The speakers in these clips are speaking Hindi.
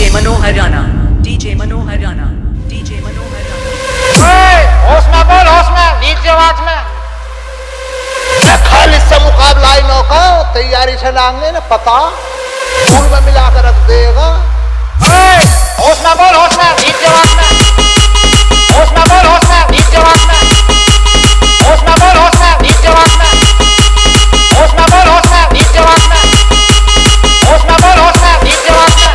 DJ Manohar Rana, DJ Manohar Rana, DJ Manohar Rana। ओए होश में बोल, होश में, नीचे आवाज में। मैं खालिद से मुकाबला ही नौका, तैयारी से लांगने न पता फूल में मिला कर रख देगा। ओए होश में बोल, होश में, नीचे आवाज में। होश में बोल, होश में, नीचे आवाज में। होश में बोल, होश में, नीचे आवाज में। होश में बोल, होश में, नीचे आवाज में। होश में बोल, होश में, नीचे आवाज में।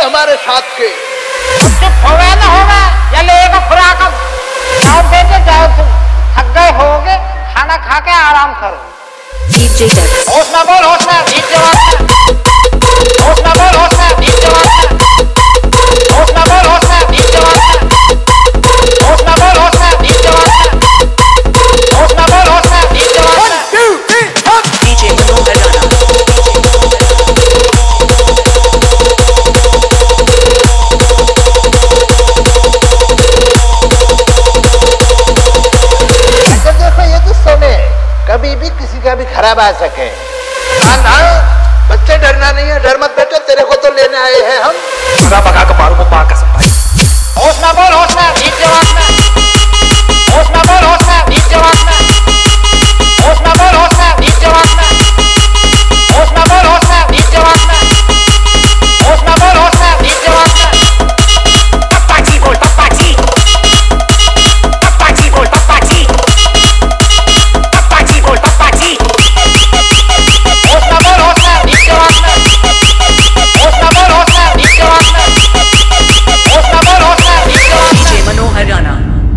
हमारे साथ के होगा ना होगा, या लेगा खुराक देके जाओ। तुम थक गए होगे, खाना खा के आराम करो। होश में बोल, होश में, जीत जवाब। होश में बोल, होश में, जीत जवाब। होश में बोल, होश में, जीत जवाब। होश में बोल, होश में, जीत जवाब। होश में बोल, होश में, जीत जवाब। DJ Manohar Rana। कभी भी किसी का भी खराब आ सके ना, बच्चे डरना नहीं है। डर मत बेटो, तेरे को तो लेने आए हैं हम। पूरा पका के मारू मुंह पाक कसम भाई। होश में बोल, होश में, जीत जवाब में। होश में बोल, होश में, जीत जवाब में। होश में बोल, होश में, जीत जवाब में। होश में बोल, होश में, जीत जवाब में। होश में बोल, होश में, जीत जवाब में। पप्पा जी बोल, पप्पा जी, पप्पा जी बोल, पप्पा जी।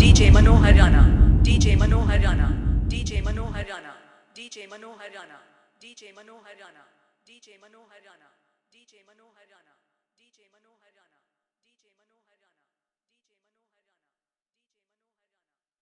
DJ Manohar Rana, DJ Manohar Rana, DJ Manohar Rana, DJ Manohar Rana, DJ Manohar Rana।